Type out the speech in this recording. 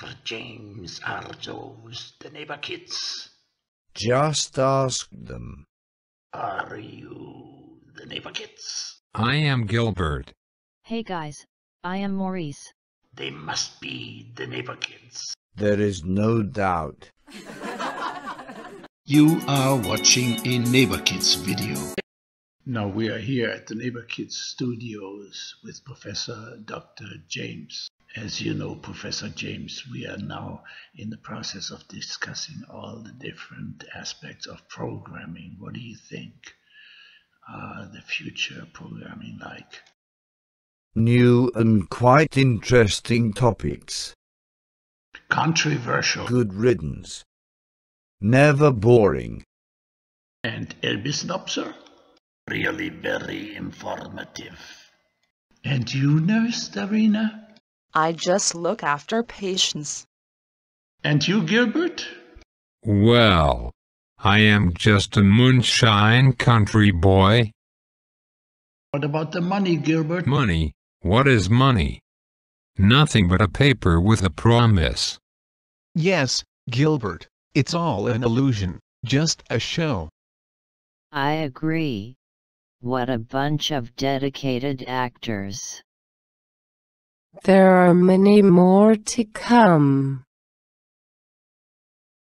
Dr. James, are those the neighbor kids? Just ask them. Are you the neighbor kids? I am Gilbert. Hey guys, I am Maurice. They must be the neighbor kids. There is no doubt. You are watching a Neighbor Kids video. Now we are here at the Neighbor Kids studios with Professor Dr. James. As you know, Professor James, we are now in the process of discussing all the different aspects of programming. What do you think are the future programming like? New and quite interesting topics. Controversial. Good riddance. Never boring. And Elbisnopser? Really very informative. And you, Nurse Darina? I just look after patients. And you, Gilbert? Well, I am just a moonshine country boy. What about the money, Gilbert? Money? What is money? Nothing but a paper with a promise. Yes, Gilbert. It's all an illusion, just a show. I agree. What a bunch of dedicated actors. There are many more to come.